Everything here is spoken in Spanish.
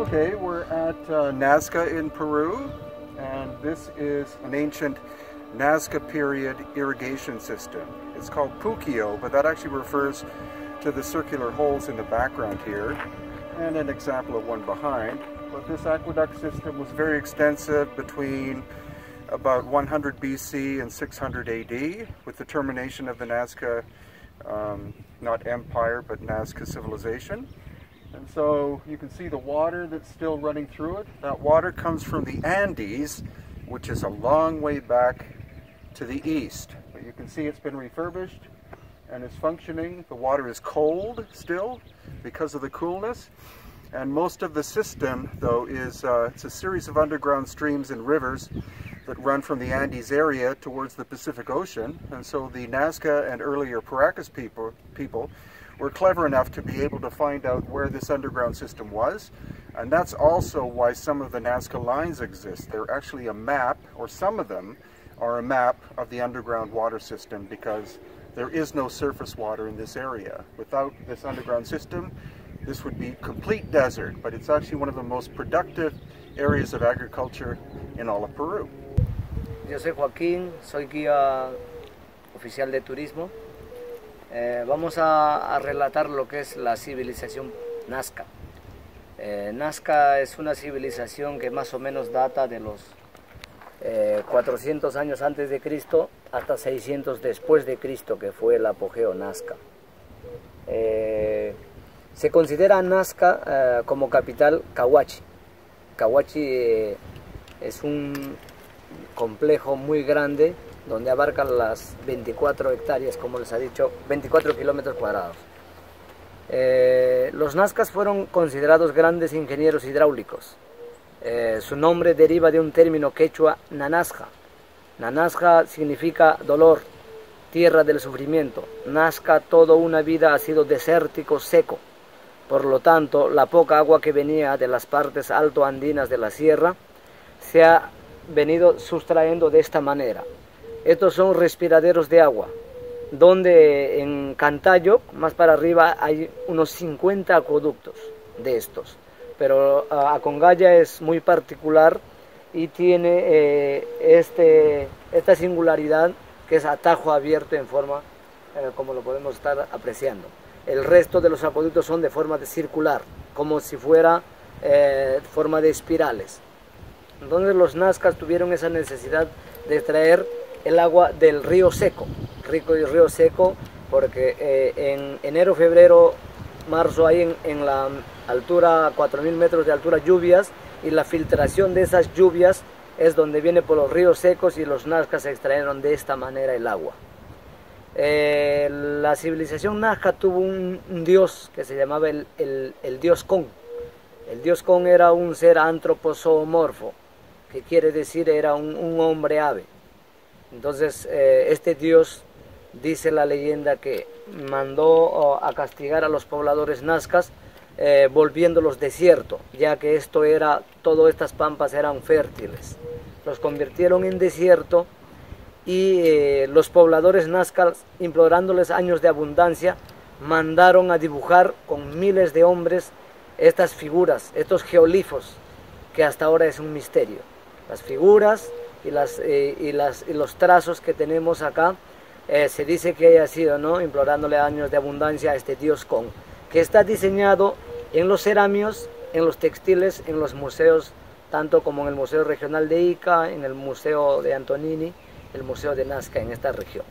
Okay, we're at Nazca in Peru, and this is an ancient Nazca period irrigation system. It's called Puquio, but that actually refers to the circular holes in the background here, and an example of one behind. But this aqueduct system was very extensive between about 100 BC and 600 AD, with the termination of the Nazca, not empire, but Nazca civilization. And so you can see the water that's still running through it. That water comes from the Andes, which is a long way back to the east. But you can see it's been refurbished and it's functioning. The water is cold still because of the coolness. And most of the system, though, is it's a series of underground streams and rivers that run from the Andes area towards the Pacific Ocean. And so the Nazca and earlier Paracas people were clever enough to be able to find out where this underground system was. And that's also why some of the Nazca lines exist. They're actually a map, or some of them are a map of the underground water system, because there is no surface water in this area. Without this underground system, this would be complete desert, but it's actually one of the most productive areas of agriculture in all of Peru. Yo soy Joaquín, soy guía oficial de turismo. Vamos a relatar lo que es la civilización Nazca. Nazca es una civilización que más o menos data de los 400 años antes de Cristo hasta 600 después de Cristo, que fue el apogeo Nazca. Se considera Nazca como capital Cahuachi. Cahuachi es un complejo muy grande donde abarcan las 24 hectáreas, como les ha dicho, 24 kilómetros cuadrados. Los nazcas fueron considerados grandes ingenieros hidráulicos. Su nombre deriva de un término quechua, nanasja. Nanasja significa dolor, tierra del sufrimiento. Nazca, toda una vida ha sido desértico, seco. Por lo tanto, la poca agua que venía de las partes altoandinas de la sierra se ha venido sustrayendo de esta manera. Estos son respiraderos de agua, donde en Cantayo, más para arriba, hay unos 50 acueductos de estos. Pero Acongaya es muy particular y tiene esta singularidad, que es atajo abierto en forma, como lo podemos estar apreciando. El resto de los acueductos son de forma de circular, como si fuera forma de espirales. Entonces los nazcas tuvieron esa necesidad de traer el agua del río seco, rico y río seco, porque en enero, febrero, marzo hay en la altura, 4000 metros de altura, lluvias, y la filtración de esas lluvias es donde viene por los ríos secos, y los nazcas extrajeron de esta manera el agua. La civilización nazca tuvo un dios que se llamaba el dios Con. El dios Con era un ser antropozoomorfo, que quiere decir era un hombre ave. Entonces este dios, dice la leyenda, que mandó a castigar a los pobladores nazcas volviéndolos desierto, ya que todas estas pampas eran fértiles. Los convirtieron en desierto y los pobladores nazcas, implorándoles años de abundancia, mandaron a dibujar con miles de hombres estas figuras, estos geolifos, que hasta ahora es un misterio. Las figuras y los trazos que tenemos acá, se dice que haya sido, ¿no?, implorándole años de abundancia a este dios Con, que está diseñado en los ceramios, en los textiles, en los museos, tanto como en el Museo Regional de Ica, en el Museo de Antonini, el Museo de Nazca en esta región.